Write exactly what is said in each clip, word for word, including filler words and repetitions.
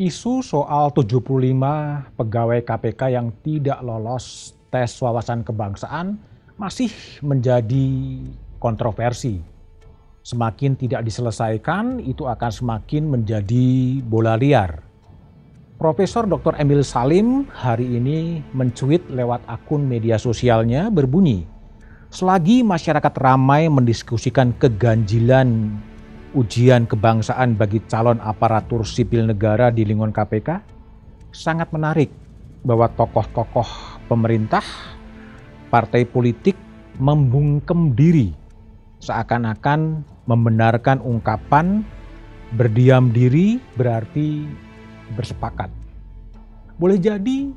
Isu soal tujuh puluh lima pegawai K P K yang tidak lolos tes wawasan kebangsaan masih menjadi kontroversi. Semakin tidak diselesaikan, itu akan semakin menjadi bola liar. Profesor Doktor Emil Salim hari ini mencuit lewat akun media sosialnya berbunyi, selagi masyarakat ramai mendiskusikan keganjilan ujian kebangsaan bagi calon aparatur sipil negara di lingkungan K P K, sangat menarik bahwa tokoh-tokoh pemerintah, partai politik membungkem diri seakan-akan membenarkan ungkapan berdiam diri berarti bersepakat. Boleh jadi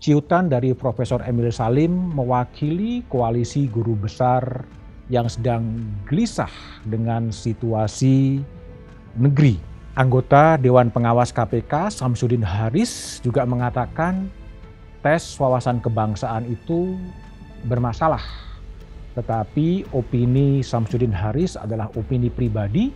ciutan dari Profesor Emil Salim mewakili koalisi guru besar yang sedang gelisah dengan situasi negeri. Anggota Dewan Pengawas K P K Samsudin Haris juga mengatakan tes wawasan kebangsaan itu bermasalah. Tetapi opini Samsudin Haris adalah opini pribadi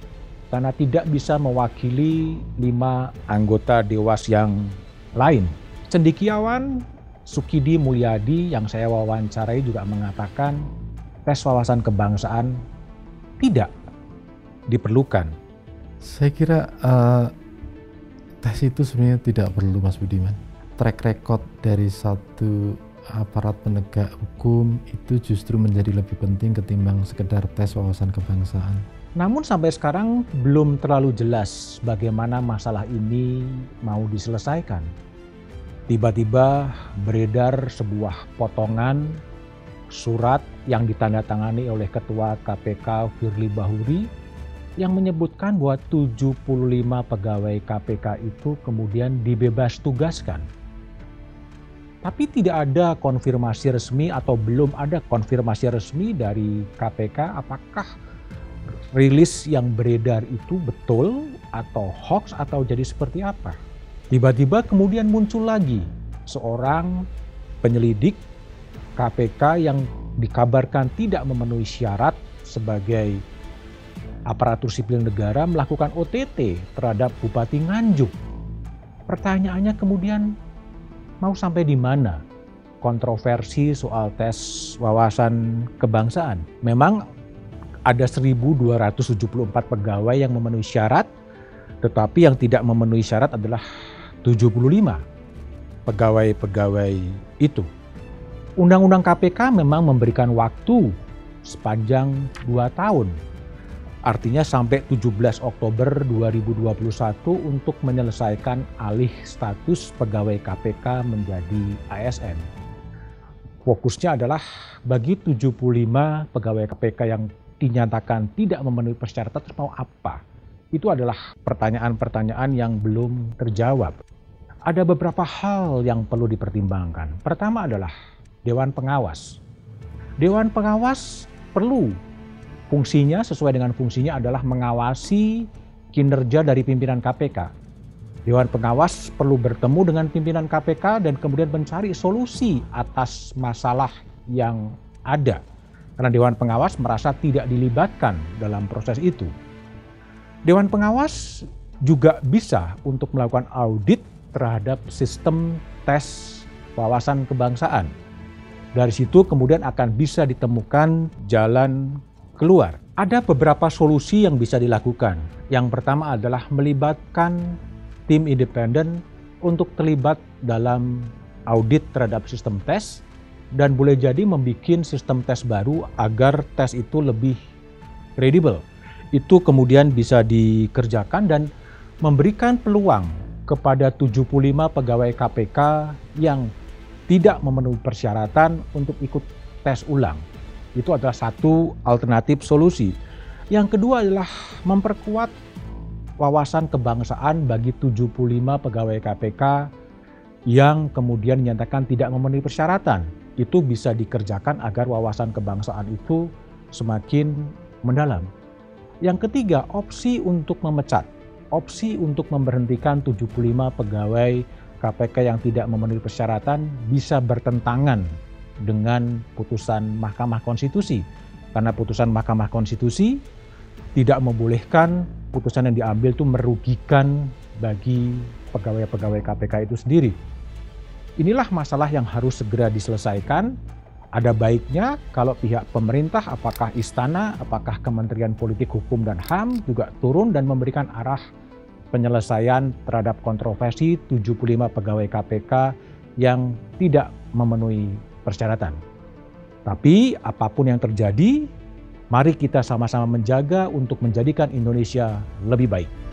karena tidak bisa mewakili lima anggota Dewas yang lain. Cendekiawan Sukidi Mulyadi yang saya wawancarai juga mengatakan tes wawasan kebangsaan tidak diperlukan. Saya kira uh, tes itu sebenarnya tidak perlu, Mas Budiman. Track record dari satu aparat penegak hukum itu justru menjadi lebih penting ketimbang sekedar tes wawasan kebangsaan. Namun sampai sekarang belum terlalu jelas bagaimana masalah ini mau diselesaikan. Tiba-tiba beredar sebuah potongan surat yang ditandatangani oleh Ketua K P K Firli Bahuri yang menyebutkan bahwa tujuh puluh lima pegawai K P K itu kemudian dibebas tugaskan. Tapi tidak ada konfirmasi resmi atau belum ada konfirmasi resmi dari K P K apakah rilis yang beredar itu betul atau hoax atau jadi seperti apa. Tiba-tiba kemudian muncul lagi seorang penyelidik K P K yang dikabarkan tidak memenuhi syarat sebagai aparatur sipil negara melakukan O T T terhadap Bupati Nganjuk. Pertanyaannya kemudian mau sampai di mana kontroversi soal tes wawasan kebangsaan? Memang ada seribu dua ratus tujuh puluh empat pegawai yang memenuhi syarat, tetapi yang tidak memenuhi syarat adalah tujuh puluh lima pegawai-pegawai itu. Undang-Undang K P K memang memberikan waktu sepanjang dua tahun. Artinya sampai tujuh belas Oktober dua ribu dua puluh satu untuk menyelesaikan alih status pegawai K P K menjadi A S N. Fokusnya adalah bagi tujuh puluh lima pegawai K P K yang dinyatakan tidak memenuhi persyaratan mau apa. Itu adalah pertanyaan-pertanyaan yang belum terjawab. Ada beberapa hal yang perlu dipertimbangkan. Pertama adalah Dewan Pengawas. Dewan Pengawas perlu fungsinya sesuai dengan fungsinya adalah mengawasi kinerja dari pimpinan K P K. Dewan Pengawas perlu bertemu dengan pimpinan K P K dan kemudian mencari solusi atas masalah yang ada. Karena Dewan Pengawas merasa tidak dilibatkan dalam proses itu. Dewan Pengawas juga bisa untuk melakukan audit terhadap sistem tes wawasan kebangsaan. Dari situ kemudian akan bisa ditemukan jalan keluar. Ada beberapa solusi yang bisa dilakukan. Yang pertama adalah melibatkan tim independen untuk terlibat dalam audit terhadap sistem tes dan boleh jadi membuat sistem tes baru agar tes itu lebih kredibel. Itu kemudian bisa dikerjakan dan memberikan peluang kepada tujuh puluh lima pegawai K P K yang tidak memenuhi persyaratan untuk ikut tes ulang. Itu adalah satu alternatif solusi. Yang kedua adalah memperkuat wawasan kebangsaan bagi tujuh puluh lima pegawai K P K yang kemudian dinyatakan tidak memenuhi persyaratan. Itu bisa dikerjakan agar wawasan kebangsaan itu semakin mendalam. Yang ketiga, opsi untuk memecat, opsi untuk memberhentikan tujuh puluh lima pegawai K P K yang tidak memenuhi persyaratan bisa bertentangan dengan putusan Mahkamah Konstitusi. Karena putusan Mahkamah Konstitusi tidak membolehkan putusan yang diambil itu merugikan bagi pegawai-pegawai K P K itu sendiri. Inilah masalah yang harus segera diselesaikan. Ada baiknya kalau pihak pemerintah, apakah istana, apakah Kementerian Politik Hukum dan H A M juga turun dan memberikan arah penyelesaian terhadap kontroversi tujuh puluh lima pegawai K P K yang tidak memenuhi persyaratan. Tapi apapun yang terjadi, mari kita sama-sama menjaga untuk menjadikan Indonesia lebih baik.